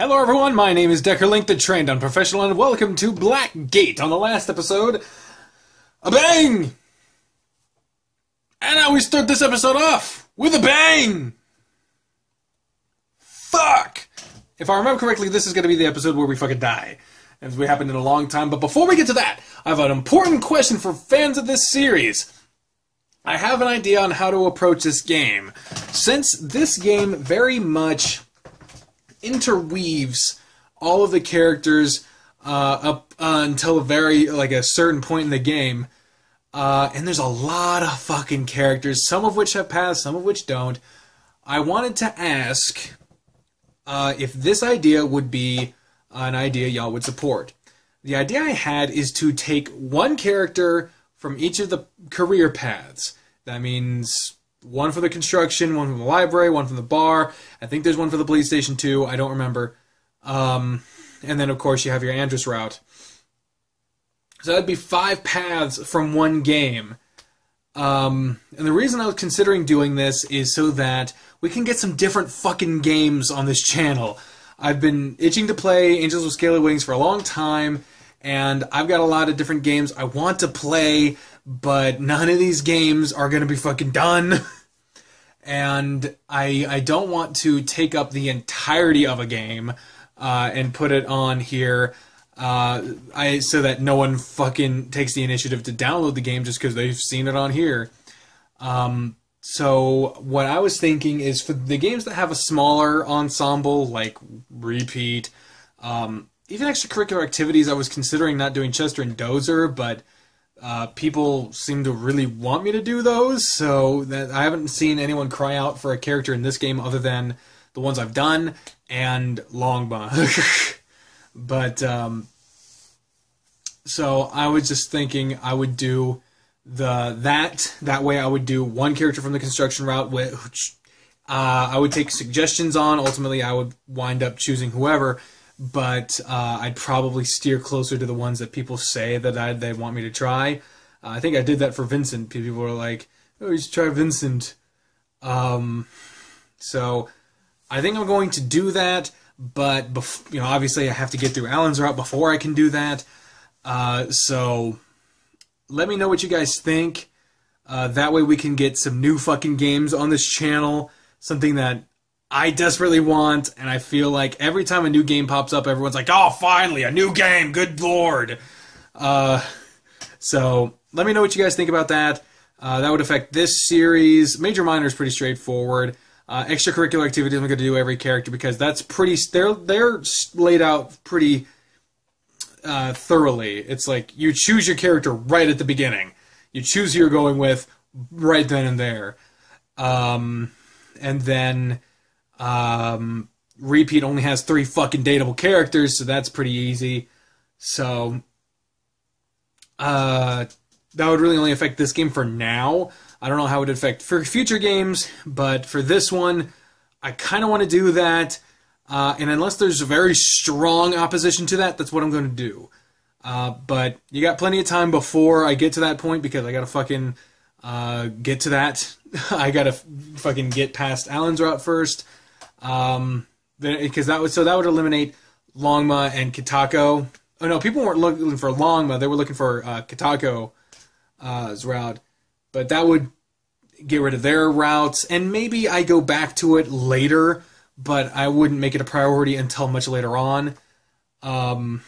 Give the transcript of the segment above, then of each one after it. Hello everyone, my name is Decker Link, the trained unprofessional, and welcome to Black Gate. On the last episode, a bang! And now we start this episode off with a bang! Fuck! If I remember correctly, this is going to be the episode where we fucking die. It's happened in a long time, but before we get to that, I have an important question for fans of this series. I have an idea on how to approach this game. Since this game very much interweaves all of the characters up until a certain point in the game, and there's a lot of fucking characters, some of which have passed, some of which don't. I wanted to ask if this idea would be an idea y'all would support. The idea I had is to take one character from each of the career paths. That means one for the construction, one from the library, one from the bar. I think there's one for the police station too. I don't remember. And then, of course, you have your Andrus route. So that'd be 5 paths from one game. And the reason I was considering doing this is so that we can get some different fucking games on this channel. I've been itching to play Angels with Scaly Wings for a long time, and I've got a lot of different games I want to play, but none of these games are going to be fucking done. And I don't want to take up the entirety of a game and put it on here so that no one fucking takes the initiative to download the game just because they've seen it on here. So what I was thinking is for the games that have a smaller ensemble, like Repeat, even extracurricular activities, I was considering not doing Chester and Dozer, but people seem to really want me to do those, so that I haven't seen anyone cry out for a character in this game other than the ones I've done and Longma. But so I was just thinking I would do that way I would do one character from the construction route, which I would take suggestions on. Ultimately, I would wind up choosing whoever, but I'd probably steer closer to the ones that people say that they want me to try. I think I did that for Vincent. People were like, "Oh, you should try Vincent." So I think I'm going to do that, but you know, obviously, I have to get through Alan's route before I can do that. So let me know what you guys think. That way we can get some new fucking games on this channel. Something that I desperately want, and I feel like every time a new game pops up, everyone's like, "Oh, finally, a new game! Good lord!" So, let me know what you guys think about that. That would affect this series. Major minor is pretty straightforward. Extracurricular activities, I'm going to do every character because that's pretty... They're laid out pretty... thoroughly. It's like you choose your character right at the beginning. You choose who you're going with right then and there. And then Repeat only has 3 fucking dateable characters, so that's pretty easy. So that would really only affect this game for now. I don't know how it would affect for future games, but for this one, I kind of want to do that. And unless there's a very strong opposition to that, that's what I'm going to do. But you got plenty of time before I get to that point because I got to fucking get to that. I got to fucking get past Alan's route first. So that would eliminate Longma and Kitako. Oh no, people weren't looking for Longma. They were looking for Kitako's route. But that would get rid of their routes. And maybe I go back to it later, but I wouldn't make it a priority until much later on, when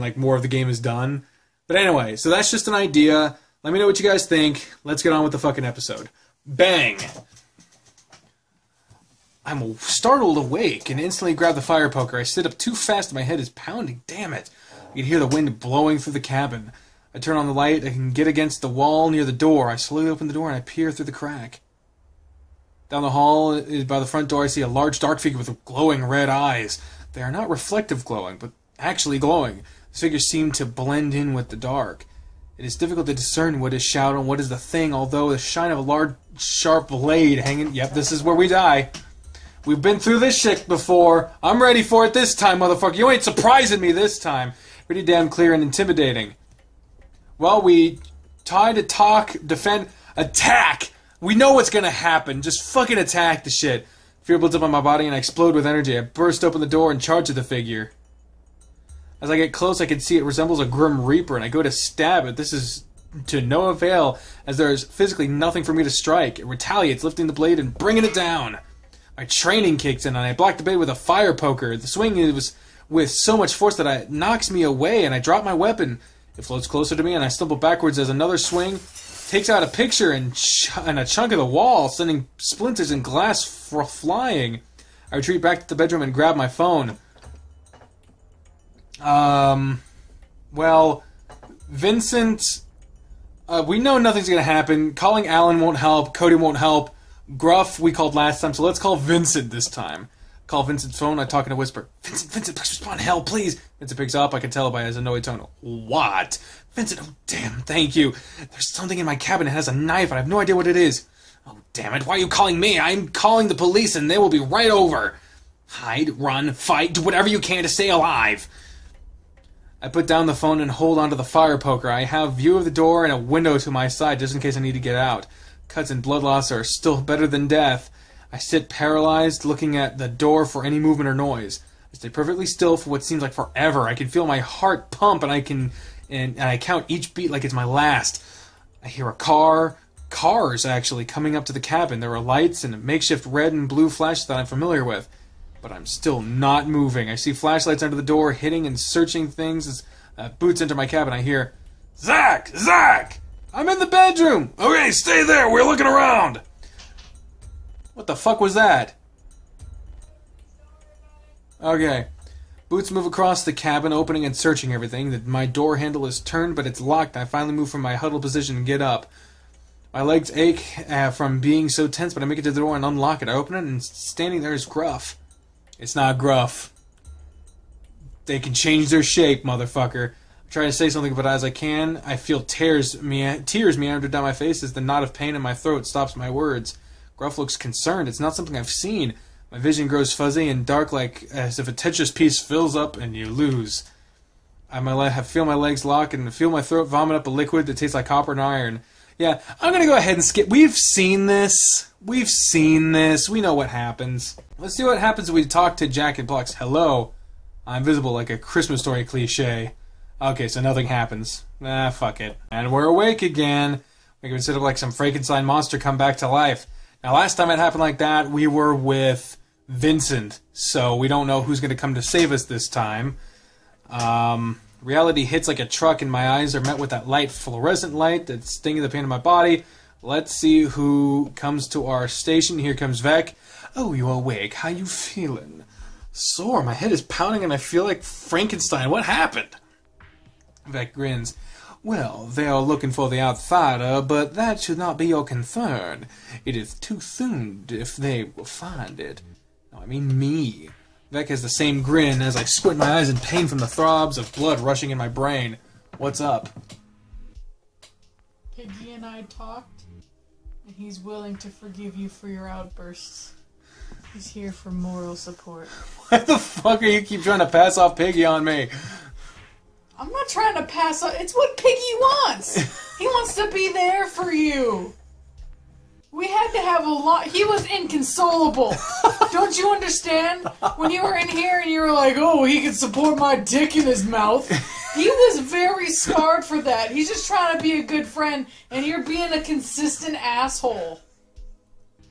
like more of the game is done. But anyway, so that's just an idea. Let me know what you guys think. Let's get on with the fucking episode. Bang! I'm startled awake and instantly grab the fire poker. I sit up too fast and my head is pounding. Damn it! I can hear the wind blowing through the cabin. I turn on the light. I can get against the wall near the door. I slowly open the door and I peer through the crack. Down the hall, by the front door, I see a large dark figure with glowing red eyes. They are not reflective glowing, but actually glowing. The figure seemed to blend in with the dark. It is difficult to discern what is shadow and what is the thing, although the shine of a large, sharp blade hanging... Yep, this is where we die. We've been through this shit before. I'm ready for it this time, motherfucker. You ain't surprising me this time. Pretty damn clear and intimidating. Well, we try to talk, defend, attack... We know what's gonna happen. Just fucking attack the shit. Fear builds up on my body and I explode with energy. I burst open the door and charge at the figure. As I get close, I can see it resembles a Grim Reaper, and I go to stab it. This is to no avail, as there is physically nothing for me to strike. It retaliates, lifting the blade and bringing it down. My training kicks in, and I block the blade with a fire poker. The swing is with so much force that it knocks me away, and I drop my weapon. It floats closer to me, and I stumble backwards as another swing takes out a picture and a chunk of the wall, sending splinters and glass flying. I retreat back to the bedroom and grab my phone. Well, Vincent, we know nothing's going to happen. Calling Alin won't help. Cody won't help. Gruff, we called last time, so let's call Vincent this time. Call Vincent's phone. I talk in a whisper. Vincent, please respond. Hell, please. Vincent picks up. I can tell by his annoyed tone. What? Vincent, oh, damn, thank you. There's something in my cabinet. It has a knife, and I have no idea what it is. Oh, damn it. Why are you calling me? I'm calling the police, and they will be right over. Hide, run, fight, do whatever you can to stay alive. I put down the phone and hold onto the fire poker. I have view of the door and a window to my side just in case I need to get out. Cuts and blood loss are still better than death. I sit paralyzed, looking at the door for any movement or noise. I stay perfectly still for what seems like forever. I can feel my heart pump, and I count each beat like it's my last. I hear a cars actually coming up to the cabin. There are lights and a makeshift red and blue flash that I'm familiar with. But I'm still not moving. I see flashlights under the door, hitting and searching things as boots enter my cabin. I hear, Zach! Zach! I'm in the bedroom! Okay, stay there! We're looking around! What the fuck was that? Okay. Boots move across the cabin, opening and searching everything. My door handle is turned, but it's locked. I finally move from my huddled position and get up. My legs ache from being so tense, but I make it to the door and unlock it. I open it, and standing there is Gruff. It's not Gruff. They can change their shape, motherfucker. I try to say something, but as I can, I feel tears meander down my face as the knot of pain in my throat stops my words. Gruff looks concerned. It's not something I've seen. My vision grows fuzzy and dark, like as if a Tetris piece fills up and you lose. I feel my legs lock and feel my throat vomit up a liquid that tastes like copper and iron. Yeah, I'm gonna go ahead and skip. We've seen this. We've seen this. We know what happens. Let's see what happens if we talk to Jack and Plux. Hello. I'm visible like a Christmas story cliche. Okay, so nothing happens. Ah, fuck it. And we're awake again. We can sit up like some Frankenstein monster come back to life. Now, last time it happened like that, we were with Vincent. So we don't know who's gonna come to save us this time. Reality hits like a truck, and my eyes are met with that light, fluorescent light that's stinging the pain in my body. Let's see who comes to our station. Here comes Vec. Oh, you awake. How you feeling? Sore. My head is pounding, and I feel like Frankenstein. What happened? Vec grins. Well, they are looking for the outsider, but that should not be your concern. It is too soon if they will find it. No, I mean me. Vec has the same grin as I squint my eyes in pain from the throbs of blood rushing in my brain. What's up? Pidgey and I talked, and he's willing to forgive you for your outbursts. He's here for moral support. Why the fuck are you keep trying to pass off Piggy on me? I'm not trying to pass off. It's what Piggy wants. He wants to be there for you. We had to have a lot. He was inconsolable. Don't you understand? When you were in here and you were like, oh, he can support my dick in his mouth. He was very scarred for that. He's just trying to be a good friend, and you're being a consistent asshole.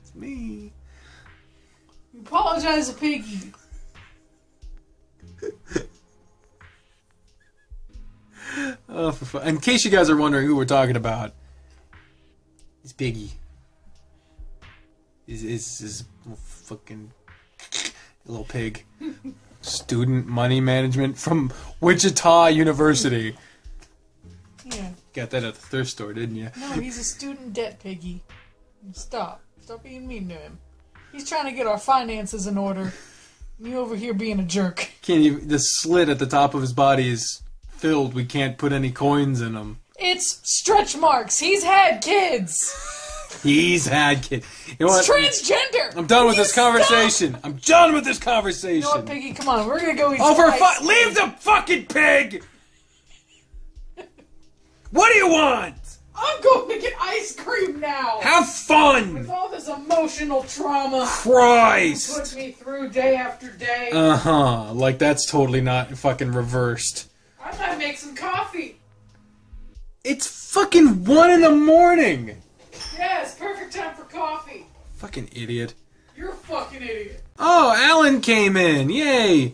It's me. You apologize to Piggy. Oh, for fun. In case you guys are wondering who we're talking about, it's Piggy. Is fucking little pig. Student money management from Wichita University. Yeah. Got that at the thrift store, didn't you? No, he's a student debt piggy. Stop. Stop being mean to him. He's trying to get our finances in order. You over here being a jerk. Can't even, the slit at the top of his body is filled. We can't put any coins in them. It's stretch marks. He's had kids. He's had kids. You know it's what? Transgender! I'm done with this conversation. Stop? I'm done with this conversation. You know what, Piggy? Come on. We're going to go eat some ice. Leave the fucking pig! What do you want? I'm going to get ice cream now! Have fun! With all this emotional trauma... Christ! ...put me through day after day... Uh-huh. Like, that's totally not fucking reversed. I might make some coffee! It's fucking 1 in the morning! Yes, perfect time for coffee! Fucking idiot. You're a fucking idiot. Oh, Alin came in! Yay!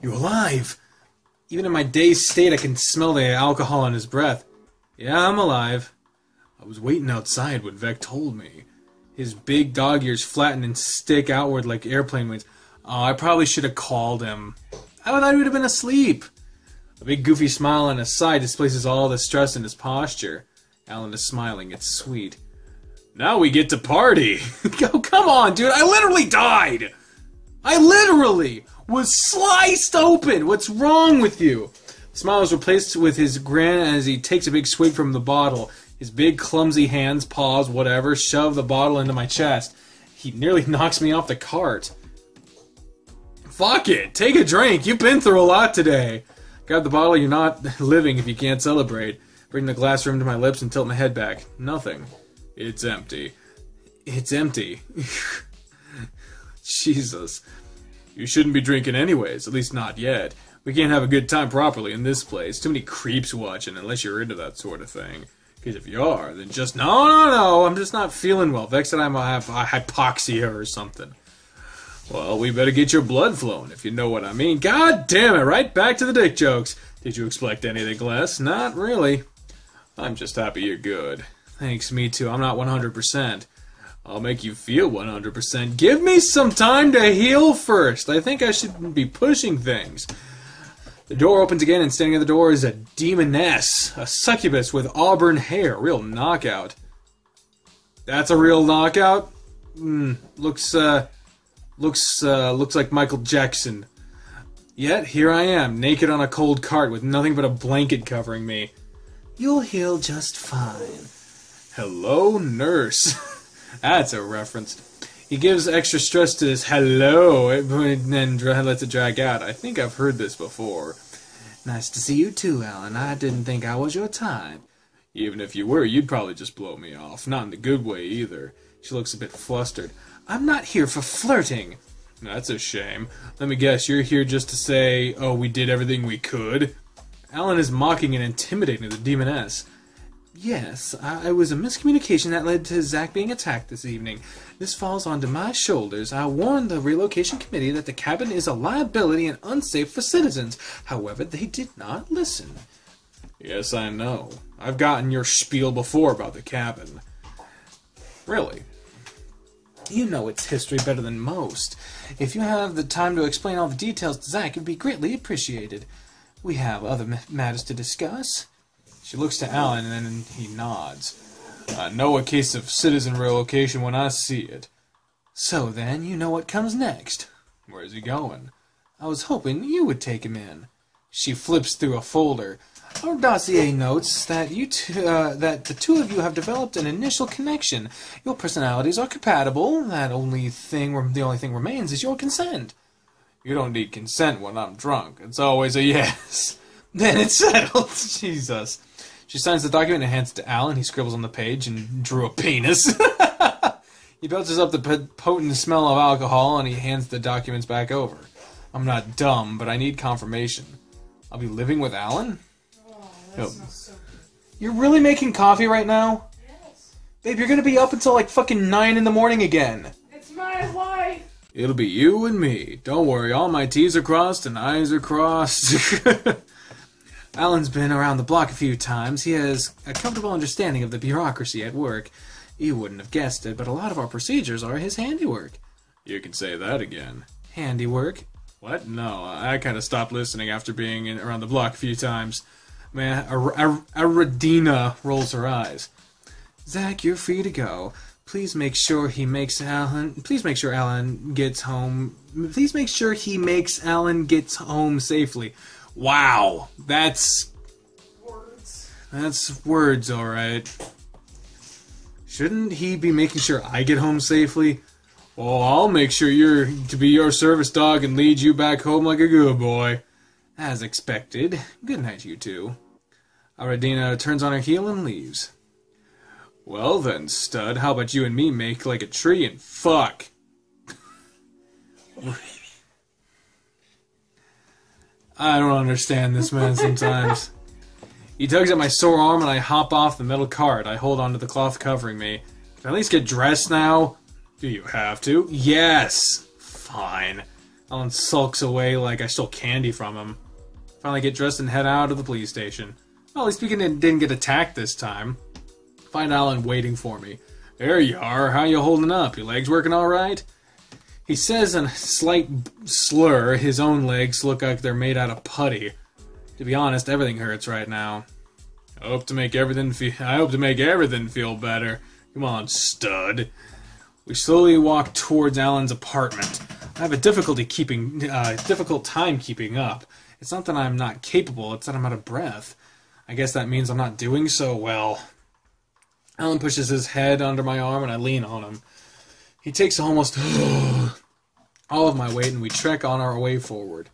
You're alive! Even in my dazed state, I can smell the alcohol in his breath. Yeah, I'm alive. I was waiting outside when Vec told me. His big dog ears flatten and stick outward like airplane wings. Oh, I probably should have called him. I thought he would have been asleep. A big goofy smile on his side displaces all the stress in his posture. Alin is smiling. It's sweet. Now we get to party. Oh, come on, dude. I literally died. I literally was sliced open. What's wrong with you? The smile is replaced with his grin as he takes a big swig from the bottle. His big, clumsy hands, paws, whatever, shove the bottle into my chest. He nearly knocks me off the cart. Fuck it! Take a drink! You've been through a lot today! Grab the bottle, you're not living if you can't celebrate. Bring the glass rim to my lips and tilt my head back. Nothing. It's empty. It's empty. Jesus. You shouldn't be drinking anyways, at least not yet. We can't have a good time properly in this place. Too many creeps watching unless you're into that sort of thing. Because if you are, then just no, I'm just not feeling well. Vex and I might have hypoxia or something. Well, we better get your blood flowing, if you know what I mean. God damn it, right back to the dick jokes. Did you expect anything less? Not really. I'm just happy you're good. Thanks, me too. I'm not 100%. I'll make you feel 100%. Give me some time to heal first. I think I should be pushing things. The door opens again, and standing at the door is a demoness, a succubus with auburn hair. Real knockout. That's a real knockout? Looks like Michael Jackson. Yet, here I am, naked on a cold cart with nothing but a blanket covering me. You'll heal just fine. Hello, nurse. That's a reference. He gives extra stress to this hello and then lets it drag out. I think I've heard this before. Nice to see you too, Alin. I didn't think I was your type. Even if you were, you'd probably just blow me off. Not in the good way either. She looks a bit flustered. I'm not here for flirting. That's a shame. Let me guess, you're here just to say, oh, we did everything we could? Alin is mocking and intimidating the demoness. Yes, it was a miscommunication that led to Zach being attacked this evening. This falls onto my shoulders. I warned the relocation committee that the cabin is a liability and unsafe for citizens. However, they did not listen. Yes, I know. I've gotten your spiel before about the cabin. Really? You know its history better than most. If you have the time to explain all the details to Zach, it would be greatly appreciated. We have other matters to discuss. She looks to Alin, and then he nods. No, a case of citizen relocation when I see it. So then, you know what comes next. Where's he going? I was hoping you would take him in. She flips through a folder. Our dossier notes that that the two of you have developed an initial connection. Your personalities are compatible. The only thing remains is your consent. You don't need consent when I'm drunk. It's always a yes. Then it's settled. Jesus. She signs the document and hands it to Alin. He scribbles on the page and drew a penis. He belches up the potent smell of alcohol and he hands the documents back over. I'm not dumb, but I need confirmation. I'll be living with Alin? Oh, that smells so good. You're really making coffee right now? Yes. Babe, you're going to be up until like fucking 9 in the morning again. It's my life. It'll be you and me. Don't worry, all my T's are crossed and I's are crossed. Alan's been around the block a few times. He has a comfortable understanding of the bureaucracy at work. You wouldn't have guessed it, but a lot of our procedures are his handiwork. You can say that again. Handiwork? What? No, I kind of stopped listening after being around the block a few times. Man, Aradina rolls her eyes. Zach, you're free to go. Please make sure Alin gets home. Please make sure he makes Alin gets home safely. Wow, that's... words. That's words, alright. Shouldn't he be making sure I get home safely? Oh, I'll make sure you're to be your service dog and lead you back home like a good boy. As expected. Good night, you two. Aradina turns on her heel and leaves. Well then, stud, how about you and me make like a tree and fuck? I don't understand this man sometimes. He tugs at my sore arm and I hop off the metal cart. I hold onto the cloth covering me. Can I at least get dressed now? Do you have to? Yes! Fine. Alin sulks away like I stole candy from him. Finally get dressed and head out of the police station. Well, at least we didn't get attacked this time. Find Alin waiting for me. There you are. How you holding up? Your legs working all right? He says in a slight slur, his own legs look like they're made out of putty. To be honest, everything hurts right now. I hope to make everything feel better. Come on, stud. We slowly walk towards Alan's apartment. I have a difficult time keeping up. It's not that I'm not capable, it's that I'm out of breath. I guess that means I'm not doing so well. Alin pushes his head under my arm and I lean on him. He takes almost all of my weight and we trek on our way forward.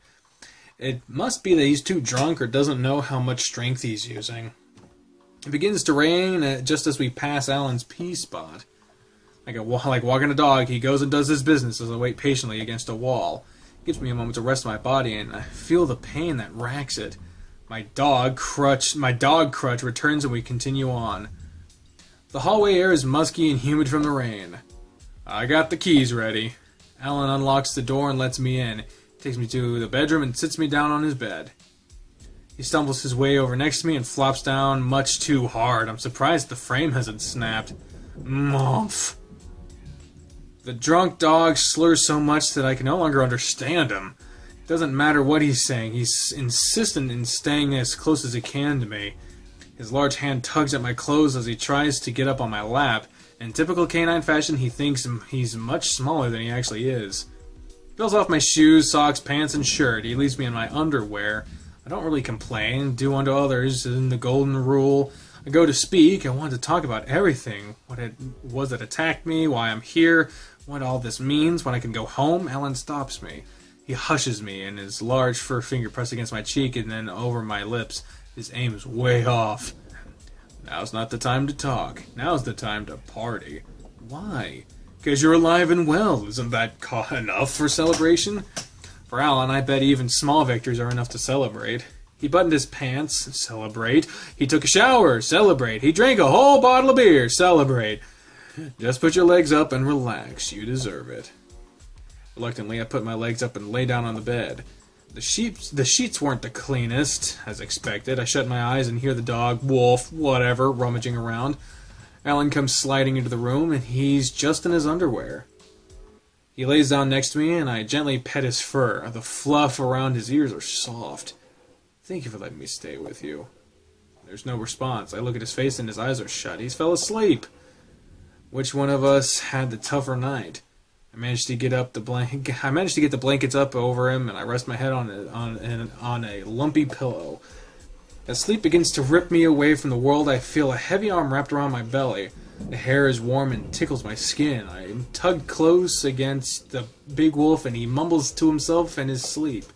It must be that he's too drunk or doesn't know how much strength he's using. It begins to rain just as we pass Alan's pee spot. Like walking a dog, he goes and does his business as I wait patiently against a wall. It gives me a moment to rest my body and I feel the pain that racks it. My dog crutch returns and we continue on. The hallway air is musky and humid from the rain. I got the keys ready. Alin unlocks the door and lets me in. He takes me to the bedroom and sits me down on his bed. He stumbles his way over next to me and flops down much too hard. I'm surprised the frame hasn't snapped. Mumph. The drunk dog slurs so much that I can no longer understand him. It doesn't matter what he's saying. He's insistent in staying as close as he can to me. His large hand tugs at my clothes as he tries to get up on my lap. In typical canine fashion, he thinks he's much smaller than he actually is. He peels off my shoes, socks, pants, and shirt. He leaves me in my underwear. I don't really complain. Do unto others in the golden rule. I go to speak. I want to talk about everything. What it was that attacked me, why I'm here, what all this means, when I can go home. Alin stops me. He hushes me, and his large fur finger pressed against my cheek and then over my lips. His aim is way off. Now's not the time to talk. Now's the time to party. Why? Because you're alive and well. Isn't that enough for celebration? For Alin, I bet even small victories are enough to celebrate. He buttoned his pants. Celebrate. He took a shower. Celebrate. He drank a whole bottle of beer. Celebrate. Just put your legs up and relax. You deserve it. Reluctantly, I put my legs up and lay down on the bed. The sheets weren't the cleanest, as expected. I shut my eyes and hear the dog, wolf, whatever, rummaging around. Alin comes sliding into the room, and he's just in his underwear. He lays down next to me, and I gently pet his fur. The fluff around his ears are soft. Thank you for letting me stay with you. There's no response. I look at his face, and his eyes are shut. He's fell asleep. Which one of us had the tougher night? I managed to get up the blankets up over him, and I rest my head on a lumpy pillow. As sleep begins to rip me away from the world, I feel a heavy arm wrapped around my belly. The hair is warm and tickles my skin. I am tugged close against the big wolf, and he mumbles to himself in his sleep.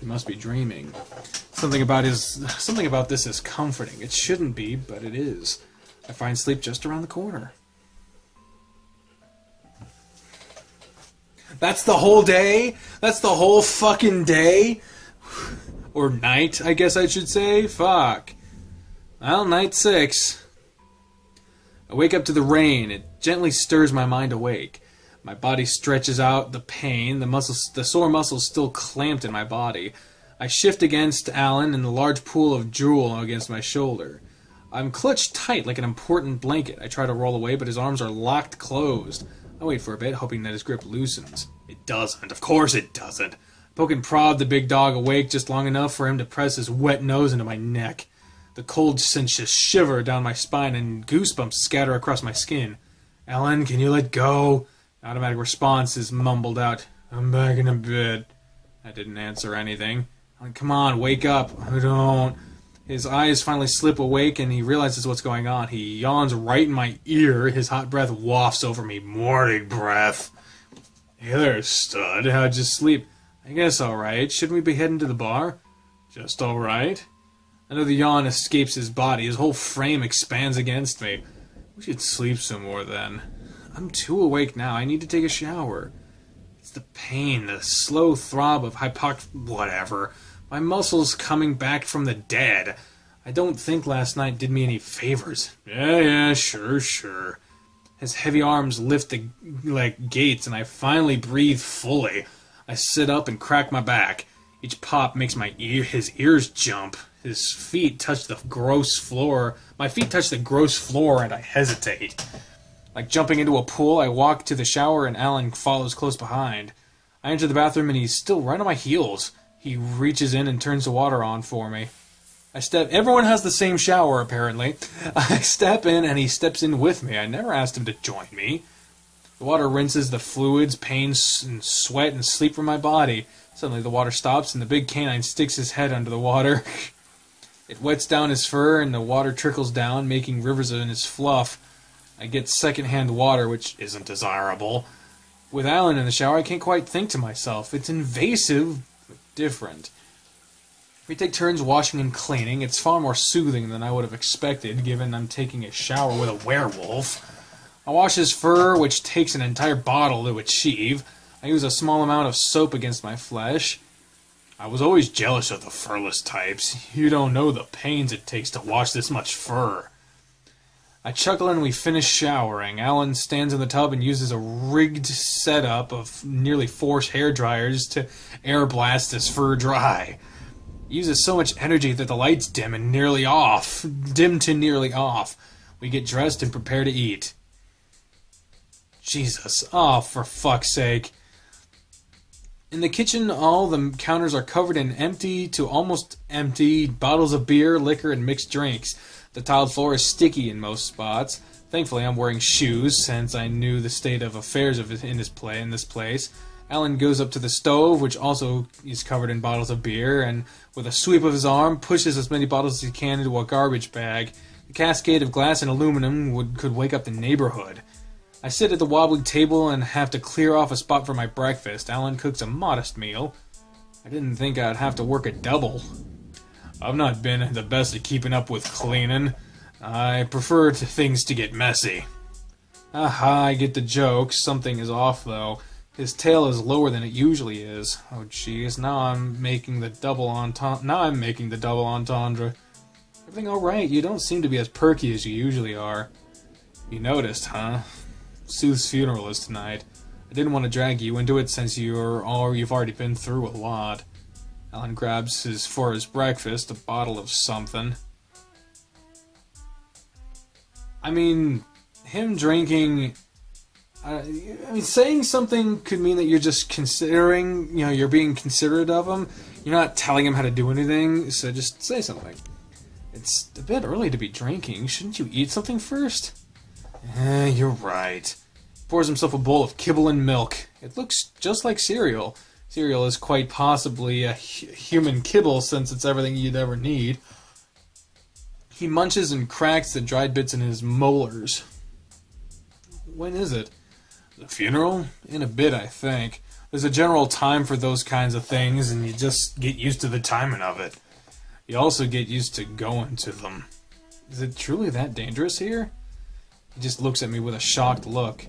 He must be dreaming. Something about this is comforting. It shouldn't be, but it is. I find sleep just around the corner. That's the whole day? That's the whole fucking day? Or night, I guess I should say. Fuck. Well, night 6. I wake up to the rain. It gently stirs my mind awake. My body stretches out the pain, the sore muscles still clamped in my body. I shift against Alin in the large pool of drool against my shoulder. I'm clutched tight like an important blanket. I try to roll away, but his arms are locked closed. I wait for a bit, hoping that his grip loosens. It doesn't. Of course it doesn't. Poke and prod the big dog awake just long enough for him to press his wet nose into my neck. The cold sends a shiver down my spine and goosebumps scatter across my skin. Alin, can you let go? The automatic response is mumbled out. I'm back in a bit. I didn't answer anything. Alin, come on, wake up. I don't. His eyes finally slip awake, and he realizes what's going on. He yawns right in my ear. His hot breath wafts over me. Morning breath. Hey there, stud. How'd you sleep? I guess all right. Shouldn't we be heading to the bar? Just all right. Another yawn escapes his body. His whole frame expands against me. We should sleep some more then. I'm too awake now. I need to take a shower. It's the pain, the slow throb of hypox... whatever. My muscles coming back from the dead. I don't think last night did me any favors. Yeah, sure. His heavy arms lift the, like, gates, and I finally breathe fully. I sit up and crack my back. Each pop makes his ears jump. His feet touch the gross floor. My feet touch the gross floor, and I hesitate. Like jumping into a pool, I walk to the shower, and Alin follows close behind. I enter the bathroom, and he's still right on my heels. He reaches in and turns the water on for me. I step... Everyone has the same shower, apparently. I step in, and he steps in with me. I never asked him to join me. The water rinses the fluids, pain, and sweat, and sleep from my body. Suddenly the water stops, and the big canine sticks his head under the water. It wets down his fur, and the water trickles down, making rivers in his fluff. I get secondhand water, which isn't desirable. With Alin in the shower, I can't quite think to myself. It's invasive, but different. We take turns washing and cleaning. It's far more soothing than I would have expected, given I'm taking a shower with a werewolf. I wash his fur, which takes an entire bottle to achieve. I use a small amount of soap against my flesh. I was always jealous of the furless types. You don't know the pains it takes to wash this much fur. I chuckle and we finish showering. Alin stands in the tub and uses a rigged setup of nearly 4 hairdryers to air blast his fur dry. He uses so much energy that the lights dim to nearly off. We get dressed and prepare to eat. Jesus, oh, for fuck's sake. In the kitchen, all the counters are covered in empty to almost empty bottles of beer, liquor, and mixed drinks. The tiled floor is sticky in most spots. Thankfully, I'm wearing shoes, since I knew the state of affairs in this place. Alin goes up to the stove, which also is covered in bottles of beer, and with a sweep of his arm, pushes as many bottles as he can into a garbage bag. The cascade of glass and aluminum could wake up the neighborhood. I sit at the wobbly table and have to clear off a spot for my breakfast. Alin cooks a modest meal. I didn't think I'd have to work a double. I've not been the best at keeping up with cleaning. I prefer things to get messy. Aha, I get the joke. Something is off, though. His tail is lower than it usually is. Oh, jeez, now I'm making the double entendre. Everything all right? You don't seem to be as perky as you usually are. You noticed, huh? Sooth's funeral is tonight. I didn't want to drag you into it since you've already been through a lot. Alin grabs for his breakfast a bottle of something. I mean, him drinking... saying something could mean that you're just considering, you're being considerate of him. You're not telling him how to do anything, so just say something. It's a bit early to be drinking. Shouldn't you eat something first? You're right. Pours himself a bowl of kibble and milk. It looks just like cereal. Cereal is quite possibly a human kibble, since it's everything you'd ever need. He munches and cracks the dried bits in his molars. When is it? The funeral? In a bit, I think. There's a general time for those kinds of things, and you just get used to the timing of it. You also get used to going to them. Is it truly that dangerous here? He just looks at me with a shocked look.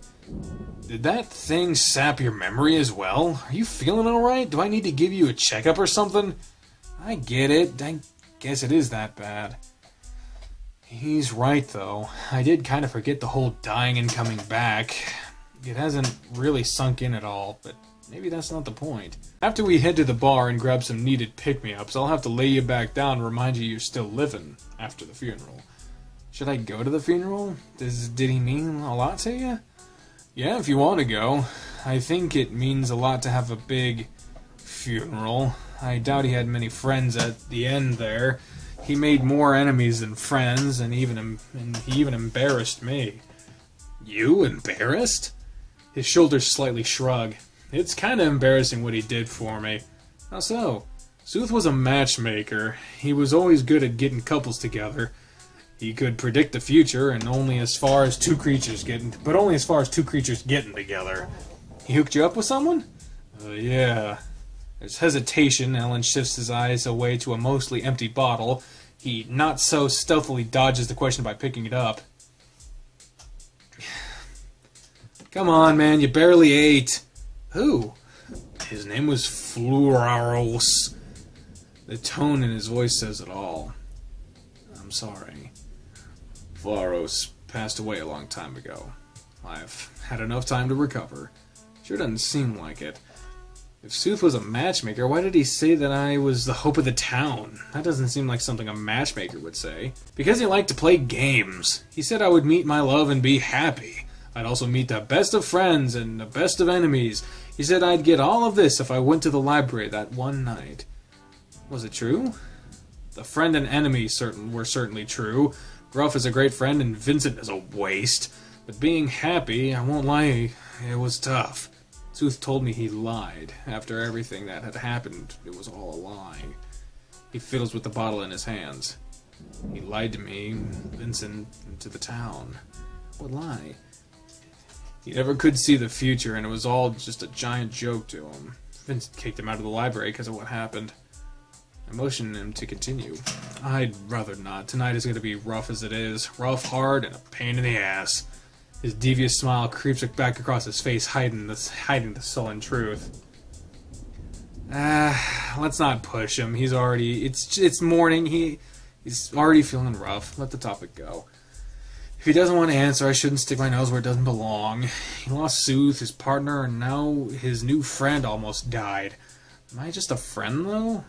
Did that thing sap your memory as well? Are you feeling alright? Do I need to give you a checkup or something? I get it. I guess it is that bad. He's right, though. I did kind of forget the whole dying and coming back. It hasn't really sunk in at all, but maybe that's not the point. After we head to the bar and grab some needed pick-me-ups, I'll have to lay you back down and remind you you're still living after the funeral. Should I go to the funeral? Did he mean a lot to you? Yeah, if you want to go. I think it means a lot to have a big funeral. I doubt he had many friends at the end there. He made more enemies than friends, and he even embarrassed me. You embarrassed? His shoulders slightly shrug. It's kind of embarrassing what he did for me. How so? Sooth was a matchmaker. He was always good at getting couples together. He could predict the future, and only as far as two creatures getting together. He hooked you up with someone? Yeah. There's hesitation. Alin shifts his eyes away to a mostly empty bottle. He not so stealthily dodges the question by picking it up. Come on, man, you barely ate. Who? His name was Fluoros. The tone in his voice says it all. I'm sorry. Varos passed away a long time ago. I've had enough time to recover. Sure doesn't seem like it. If Sooth was a matchmaker, why did he say that I was the hope of the town? That doesn't seem like something a matchmaker would say. Because he liked to play games. He said I would meet my love and be happy. I'd also meet the best of friends and the best of enemies. He said I'd get all of this if I went to the library that one night. Was it true? The friend and enemy were certainly true. Gruff is a great friend and Vincent is a waste. But being happy, I won't lie, it was tough. Sooth told me he lied. After everything that had happened, it was all a lie. He fiddles with the bottle in his hands. He lied to me, Vincent, and to the town. What lie? He never could see the future, and it was all just a giant joke to him. Vincent kicked him out of the library because of what happened. I motioned him to continue. I'd rather not. Tonight is going to be rough as it is. Rough, hard, and a pain in the ass. His devious smile creeps back across his face, hiding the sullen truth. Let's not push him. He's already... It's morning. He's already feeling rough. Let the topic go. If he doesn't want to answer, I shouldn't stick my nose where it doesn't belong. He lost Sooth, his partner, and now his new friend almost died. Am I just a friend, though?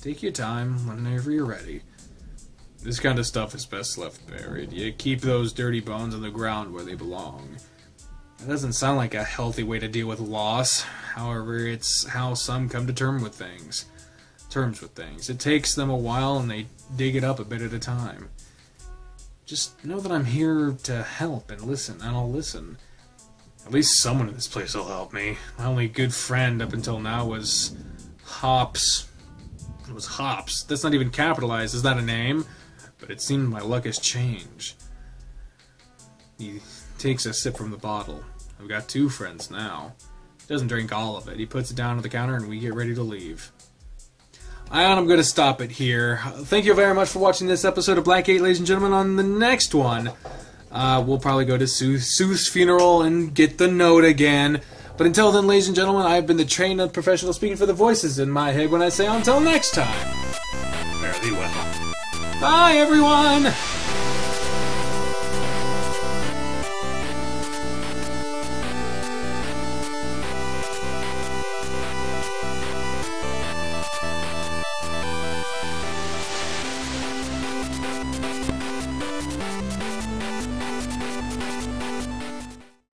Take your time whenever you're ready. This kind of stuff is best left buried. You keep those dirty bones on the ground where they belong. That doesn't sound like a healthy way to deal with loss. However, it's how some come to terms with things. It takes them a while and they dig it up a bit at a time. Just know that I'm here to help and listen, and I'll listen. At least someone in this place will help me. My only good friend up until now was Hops. It was Hops. That's not even capitalized. Is that a name? But it seemed my luck has changed. He takes a sip from the bottle. I've got two friends now. He doesn't drink all of it. He puts it down on the counter and we get ready to leave. I'm going to stop it here. Thank you very much for watching this episode of Black Eight, ladies and gentlemen. On the next one, we'll probably go to Sooth's funeral and get the note again. But until then, ladies and gentlemen, I've been the trained unprofessional speaking for the voices in my head when I say until next time. Fairly well. Bye, everyone!